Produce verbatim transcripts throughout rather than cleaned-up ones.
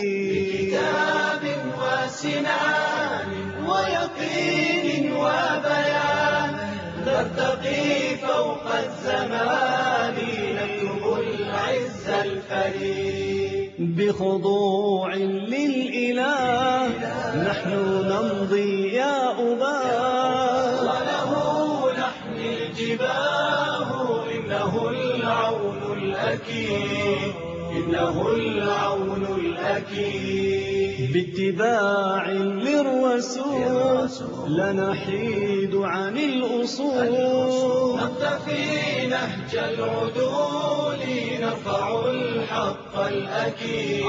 بكتاب وسنان ويقين وبيان نرتقي فوق الزمان نكتب العز الفريد بخضوع للإله نحن نمضي يا أبا وله نحمي الجباه إنه العون الأكيد إنه العون الأكيد باتباع للرسول لنحيد عن الأصول نقتفي نهج العدول نرفع الحق الأكيد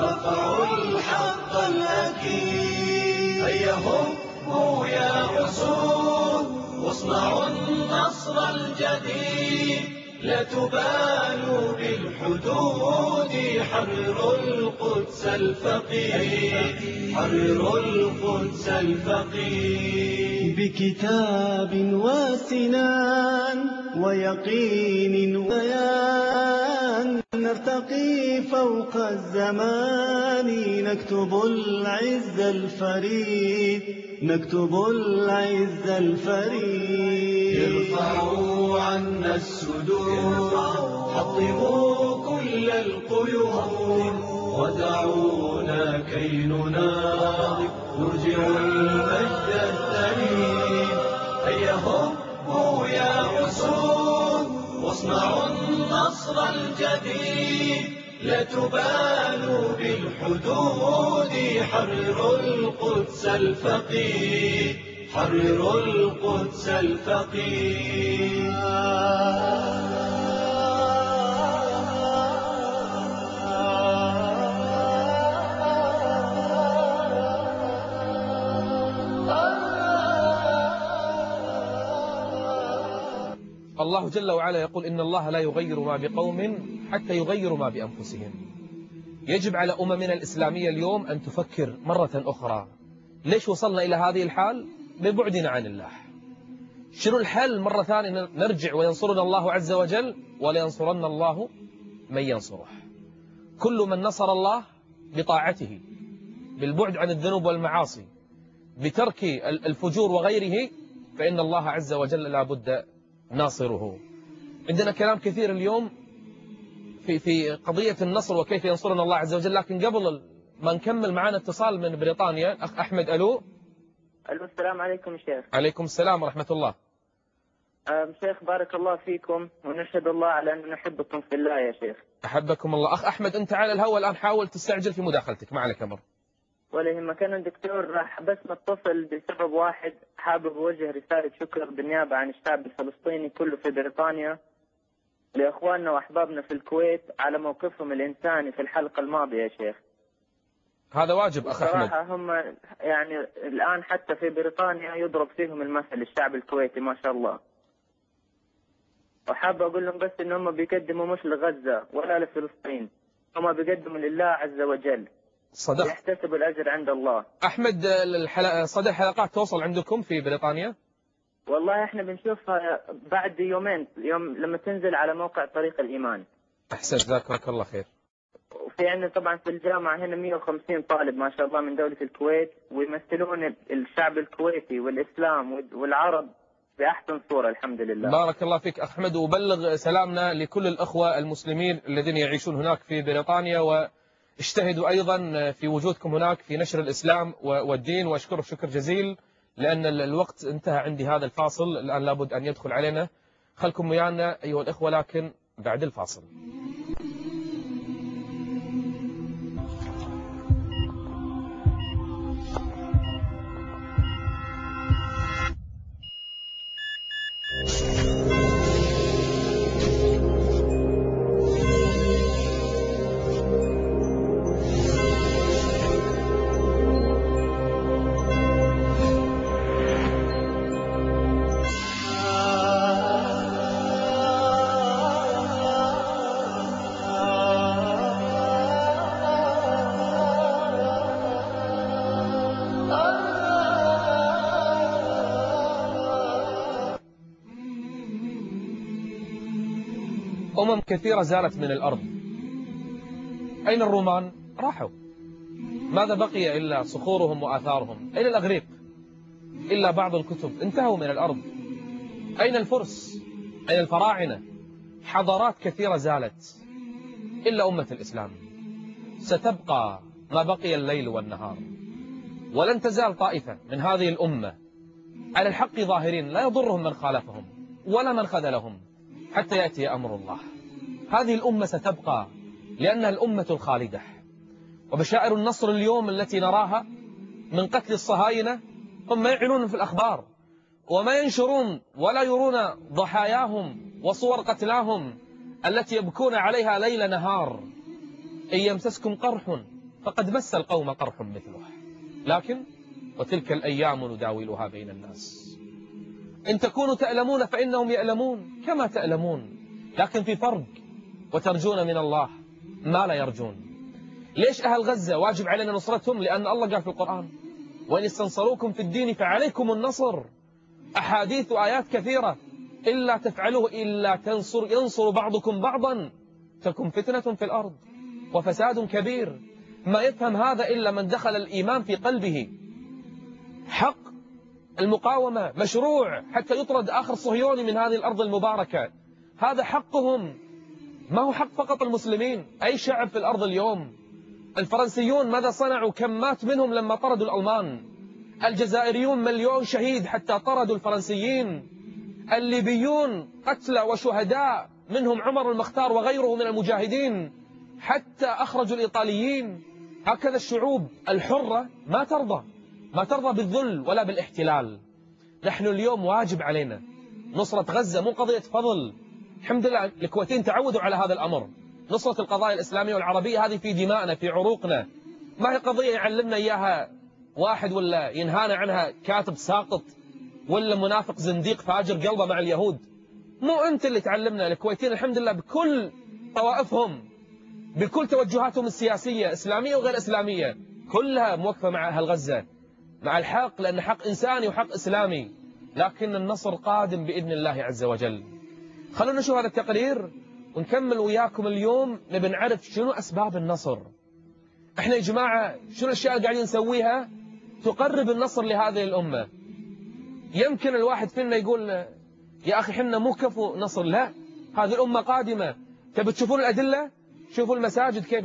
نرفع الحق الأكيد هيا هبوا يا أصول واصنعوا النصر الجديد لا تبالوا بالحدود حرروا القدس الفقير حرروا القدس الفقير بكتاب وسنان ويقين وبيان نرتقي فوق الزمان نكتب العز الفريد نكتب العز الفريد ارفعوا عنا السدود حطموا كل القيود ودعونا كي نناضل نرجع المجد الثمين هيا هبوا يا أسود واصنعوا النصر الجديد لا تبالوا بالحدود حرروا القدس الفقيد حرروا القدس الفقيد. الله جل وعلا يقول إن الله لا يغير ما بقوم حتى يغيروا ما بأنفسهم. يجب على أممنا الإسلامية اليوم أن تفكر مرة أخرى، ليش وصلنا إلى هذه الحال؟ ببعدنا عن الله. شنو الحل؟ مرة ثانية نرجع وينصرنا الله عز وجل، ولينصرن الله من ينصره. كل من نصر الله بطاعته، بالبعد عن الذنوب والمعاصي، بترك الفجور وغيره، فإن الله عز وجل لا بد ناصره. عندنا كلام كثير اليوم في في قضية النصر وكيف ينصرنا الله عز وجل، لكن قبل ما نكمل معانا اتصال من بريطانيا. أخ أحمد، ألو. ألو، السلام عليكم شيخ. عليكم السلام ورحمة الله. أه شيخ، بارك الله فيكم ونشهد الله على أن نحبكم في الله يا شيخ. أحبكم الله. أخ أحمد، أنت على الهواء الآن، حاول تستعجل في مداخلتك، ما عليك أمر. ولا يهمك. أنا دكتور راح بس متصل بسبب واحد، حابب أوجه رسالة شكر بالنيابة عن الشعب الفلسطيني كله في بريطانيا لإخواننا وأحبابنا في الكويت على موقفهم الإنساني في الحلقة الماضية يا شيخ. هذا واجب أخ أحمد. صراحة هم يعني الآن حتى في بريطانيا يضرب فيهم المثل الشعب الكويتي ما شاء الله. وحابب أقول لهم بس إن هم بيقدموا مش لغزة ولا لفلسطين، هم بيقدموا لله عز وجل. صدق يحتسب الأجر عند الله. أحمد، الحلق... صدق حلقات توصل عندكم في بريطانيا؟ والله احنا بنشوفها بعد يومين، يوم لما تنزل على موقع طريق الإيمان. أحسن، جزاك الله خير. وفي عندنا طبعا في الجامعة هنا مئة وخمسين طالب ما شاء الله من دولة الكويت، ويمثلون الشعب الكويتي والإسلام والعرب بأحسن صورة الحمد لله. بارك الله فيك أخ أحمد، وبلغ سلامنا لكل الأخوة المسلمين الذين يعيشون هناك في بريطانيا، و اجتهدوا أيضا في وجودكم هناك في نشر الإسلام والدين، وأشكره شكر جزيل لأن الوقت انتهى عندي، هذا الفاصل الآن لابد أن يدخل علينا. خلكم ويانا أيها الأخوة لكن بعد الفاصل. أمم كثيرة زالت من الأرض، أين الرومان؟ راحوا. ماذا بقي إلا صخورهم وآثارهم؟ أين الأغريق؟ إلا بعض الكتب، انتهوا من الأرض. أين الفرس؟ أين الفراعنة؟ حضارات كثيرة زالت إلا أمة الإسلام. ستبقى ما بقي الليل والنهار، ولن تزال طائفة من هذه الأمة على الحق ظاهرين، لا يضرهم من خالفهم ولا من خذلهم حتى يأتي أمر الله. هذه الأمة ستبقى لأنها الأمة الخالدة. وبشائر النصر اليوم التي نراها من قتل الصهاينة، هم ما يعلنون في الأخبار وما ينشرون ولا يرون ضحاياهم وصور قتلاهم التي يبكون عليها ليل نهار. إن يمسسكم قرح فقد مس القوم قرح مثله، لكن وتلك الأيام نداولها بين الناس، إن تكونوا تألمون فإنهم يألمون كما تألمون، لكن في فرق، وترجون من الله ما لا يرجون. ليش أهل غزة واجب علينا نصرتهم؟ لأن الله قال في القرآن: وإن استنصروكم في الدين فعليكم النصر. أحاديث وآيات كثيرة، إلا تفعلوه إلا تنصر ينصر بعضكم بعضا تكن فتنة في الأرض وفساد كبير. ما يفهم هذا إلا من دخل الإيمان في قلبه. حق المقاومة مشروع حتى يطرد آخر صهيوني من هذه الأرض المباركة، هذا حقهم، ما هو حق فقط المسلمين، أي شعب في الأرض اليوم. الفرنسيون ماذا صنعوا؟ كم مات منهم لما طردوا الألمان. الجزائريون مليون شهيد حتى طردوا الفرنسيين. الليبيون قتلى وشهداء، منهم عمر المختار وغيره من المجاهدين، حتى أخرجوا الإيطاليين. هكذا الشعوب الحرة ما ترضى، ما ترضى بالذل ولا بالاحتلال. نحن اليوم واجب علينا نصرة غزة، مو قضية فضل. الحمد لله الكويتين تعودوا على هذا الأمر، نصرة القضايا الإسلامية والعربية هذه في دمائنا في عروقنا، ما هي قضية يعلمنا إياها واحد ولا ينهانا عنها كاتب ساقط ولا منافق زنديق فاجر قلبه مع اليهود. مو أنت اللي تعلمنا، الكويتين الحمد لله بكل طوائفهم بكل توجهاتهم السياسية إسلامية وغير إسلامية كلها موقفة مع أهل غزة، مع الحق، لأن حق إنساني وحق إسلامي. لكن النصر قادم بإذن الله عز وجل. خلونا نشوف هذا التقرير ونكمل وياكم اليوم، نبي نعرف شنو أسباب النصر. احنا يا جماعة شنو الأشياء اللي قاعدين نسويها تقرب النصر لهذه الأمة؟ يمكن الواحد فينا يقول يا أخي حنا مو كفو نصر، لا، هذه الأمة قادمة. تبي تشوفون الأدلة؟ شوفوا المساجد كيف